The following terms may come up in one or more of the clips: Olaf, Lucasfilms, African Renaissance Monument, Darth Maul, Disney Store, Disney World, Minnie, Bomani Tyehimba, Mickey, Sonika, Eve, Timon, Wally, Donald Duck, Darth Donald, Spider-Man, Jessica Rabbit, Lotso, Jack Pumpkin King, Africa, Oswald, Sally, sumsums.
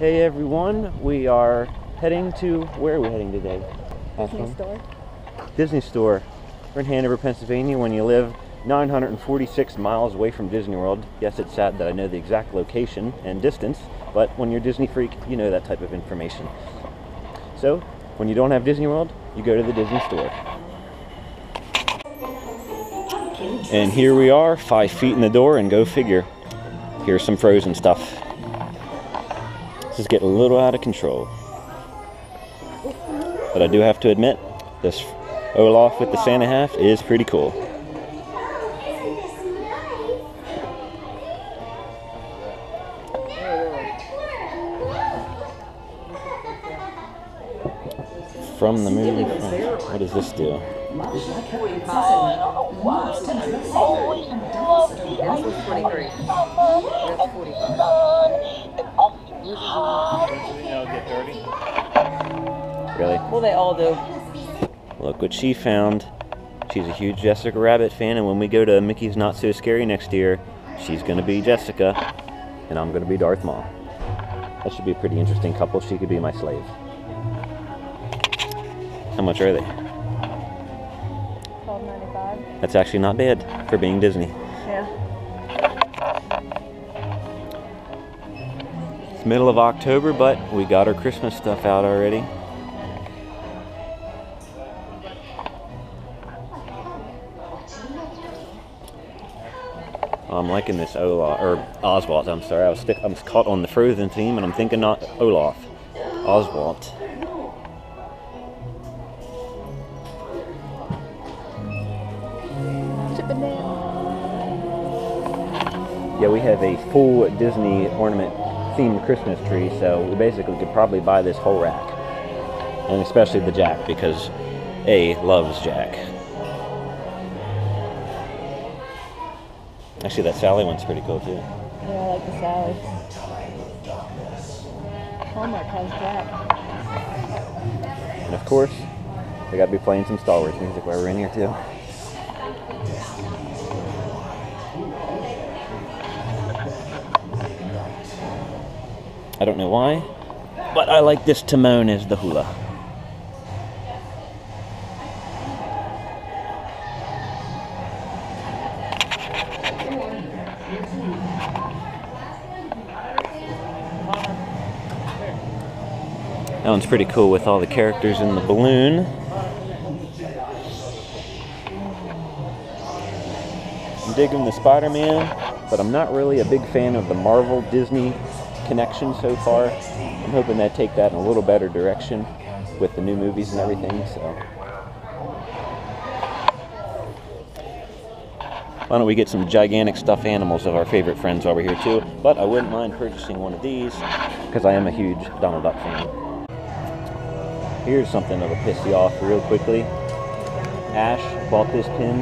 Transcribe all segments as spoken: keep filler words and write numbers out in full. Hey everyone, we are heading to, where are we heading today? Disney Store. Disney Store. We're in Hanover, Pennsylvania, when you live nine hundred forty-six miles away from Disney World. Yes, it's sad that I know the exact location and distance, but when you're a Disney freak, you know that type of information. So, when you don't have Disney World, you go to the Disney Store. And here we are, five feet in the door, and go figure. Here's some Frozen stuff. This is getting a little out of control. But I do have to admit, this Olaf with the Santa half is pretty cool. From the movie. What does this do? Really? Well, they all do. Look what she found. She's a huge Jessica Rabbit fan, and when we go to Mickey's Not So Scary next year, she's going to be Jessica, and I'm going to be Darth Maul. That should be a pretty interesting couple. She could be my slave. How much are they? twelve ninety-five. That's actually not bad for being Disney. Yeah. It's middle of October, but we got our Christmas stuff out already. I'm liking this Olaf, or Oswald, I'm sorry. I was, stick, I was caught on the Frozen theme, and I'm thinking not Olaf, Oswald. Yeah, we have a full Disney ornament themed Christmas tree, so we basically could probably buy this whole rack. And especially the Jack, because A loves Jack. Actually, that Sally one's pretty cool too. Yeah, I like the Sally. Hallmark has Jack. And of course, they gotta be playing some Star Wars music while we're in here too. I don't know why, but I like this Timon as the hula. That one's pretty cool with all the characters in the balloon. I'm digging the Spider-Man, but I'm not really a big fan of the Marvel Disney connection so far. I'm hoping they take that in a little better direction with the new movies and everything. So why don't we get some gigantic stuffed animals of our favorite friends while we're here too? But I wouldn't mind purchasing one of these because I am a huge Donald Duck fan. Here's something that'll piss you off real quickly. Ash bought this pin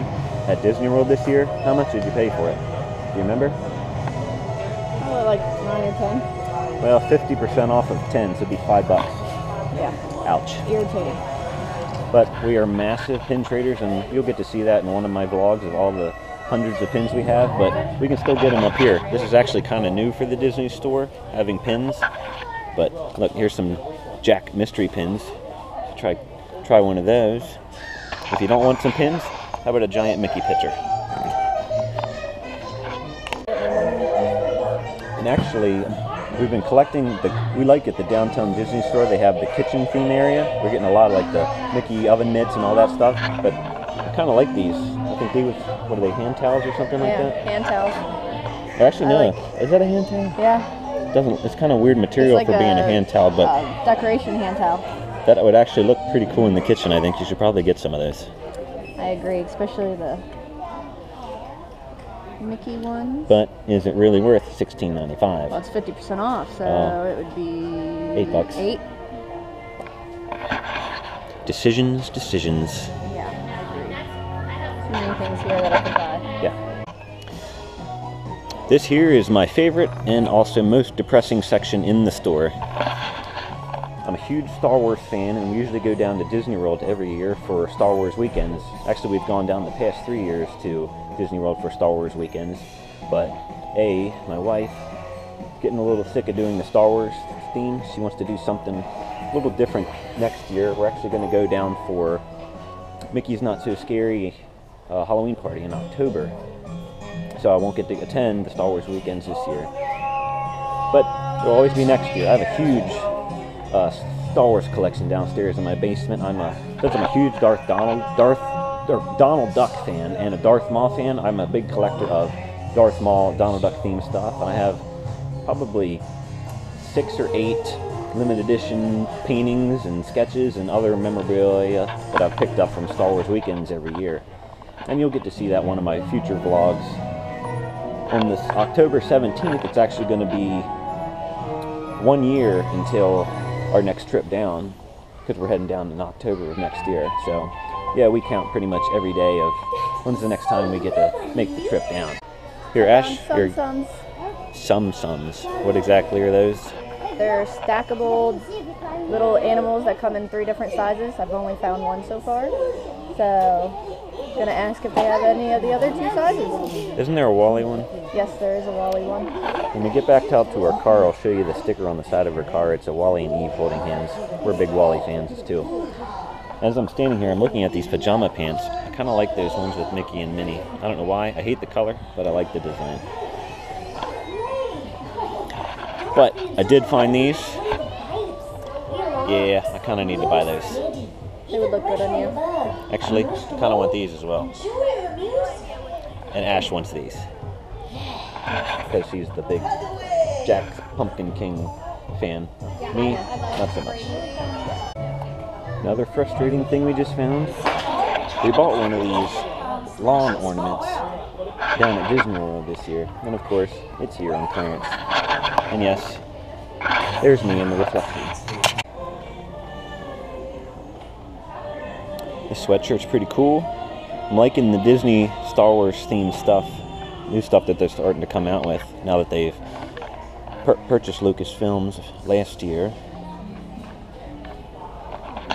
at Disney World this year. How much did you pay for it? Do you remember? Oh, like nine or ten. Well, fifty percent off of ten, so it'd be five bucks. Yeah. Ouch. Irritating. But we are massive pin traders, and you'll get to see that in one of my vlogs of all the hundreds of pins we have, but we can still get them up here. This is actually kind of new for the Disney Store, having pins. But look, here's some Jack mystery pins. Try, try one of those. If you don't want some pins, how about a giant Mickey picture? And actually, we've been collecting, the, we like at the downtown Disney Store, they have the kitchen theme area. We're getting a lot of like the Mickey oven mitts and all that stuff, but I kind of like these. I think they was, what are they, hand towels or something like that? Yeah, hand towels. Actually, no, like, is that a hand towel? Yeah. It doesn't, it's kind of weird material like for a, being a hand towel, but uh, decoration hand towel. That would actually look pretty cool in the kitchen, I think. You should probably get some of those. I agree, especially the Mickey one. But is it really worth sixteen ninety-five? Well, it's fifty percent off, so uh, it would be eight bucks. Eight. Decisions, decisions. Yeah, I agree. Too many things here that I could buy. Yeah. This here is my favorite and also most depressing section in the store. I'm a huge Star Wars fan, and we usually go down to Disney World every year for Star Wars weekends. Actually, we've gone down the past three years to Disney World for Star Wars weekends, but A, my wife getting a little sick of doing the Star Wars theme. She wants to do something a little different next year. We're actually going to go down for Mickey's Not So Scary uh, Halloween party in October. So I won't get to attend the Star Wars weekends this year. But it'll always be next year. I have a huge uh, Star Wars collection downstairs in my basement. I'm a, since I'm a huge Darth Donald, Darth, or Donald Duck fan and a Darth Maul fan, I'm a big collector of Darth Maul, Donald Duck themed stuff. And I have probably six or eight limited edition paintings and sketches and other memorabilia that I've picked up from Star Wars weekends every year. And you'll get to see that one of my future vlogs. On this October seventeenth, it's actually going to be one year until our next trip down, because we're heading down in October of next year. So yeah, we count pretty much every day of when's the next time we get to make the trip down. Here, Ash, here, sumsums. What exactly are those? They're stackable little animals that come in three different sizes. I've only found one so far. So I'm gonna ask if they have any of the other two sizes. Isn't there a Wally one? Yes, there is a Wally one. When we get back out to our car, I'll show you the sticker on the side of her car. It's a Wally and Eve holding hands. We're big Wally fans too. As I'm standing here, I'm looking at these pajama pants. I kind of like those ones with Mickey and Minnie. I don't know why. I hate the color, but I like the design. But I did find these. Yeah, I kind of need to buy those. They would look good on you. Actually, kind of want these as well. And Ash wants these. Because she's the big Jack Pumpkin King fan. Me, not so much. Another frustrating thing we just found. We bought one of these lawn ornaments down at Disney World this year. And of course, it's here on clearance. And yes, there's me in the reflection. This sweatshirt's pretty cool. I'm liking the Disney Star Wars themed stuff, new stuff that they're starting to come out with now that they've pur purchased Lucasfilms last year.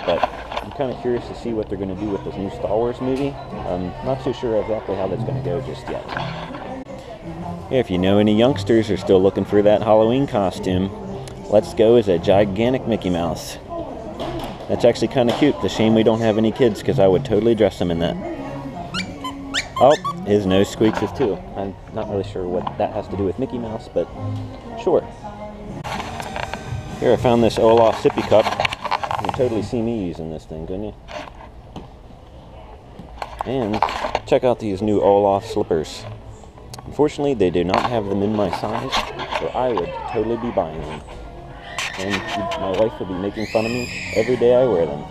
But I'm kind of curious to see what they're going to do with this new Star Wars movie. I'm not too sure exactly how that's going to go just yet. If you know any youngsters are still looking for that Halloween costume, Let's Go is a gigantic Mickey Mouse. That's actually kind of cute. The shame we don't have any kids, because I would totally dress them in that. Oh, his nose squeaks is too. I'm not really sure what that has to do with Mickey Mouse, but sure. Here, I found this Olaf sippy cup. You can totally see me using this thing, couldn't you? And check out these new Olaf slippers. Unfortunately, they do not have them in my size, so I would totally be buying them. And my wife will be making fun of me every day I wear them.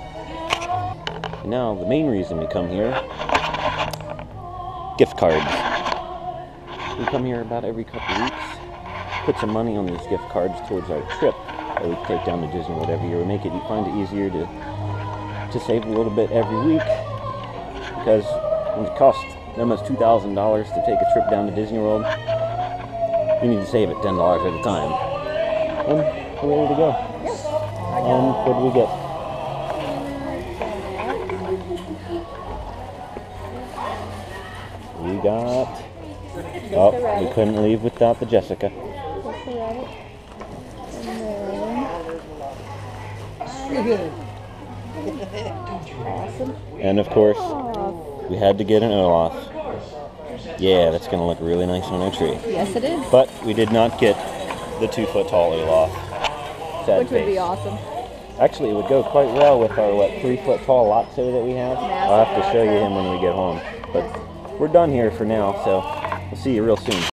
And now, the main reason we come here, gift cards. We come here about every couple of weeks, put some money on these gift cards towards our trip that we take down to Disney World every year. We make it, we find it easier to, to save a little bit every week, because it costs almost two thousand dollars to take a trip down to Disney World. You need to save it ten dollars at a time. And we're ready to go. And what do we get? We got... Oh, we couldn't leave without the Jessica. Jessica Rabbit. And then... Awesome. And of course, we had to get an Olaf. Yeah, that's going to look really nice on our tree. Yes, it is. But we did not get the two-foot-tall Olaf. Sad Which face. Would be awesome. Actually, it would go quite well with our, what, three-foot-tall Lotso that we have. Massive. I'll have to show you him when we get home. But we're done here for now, so we'll see you real soon.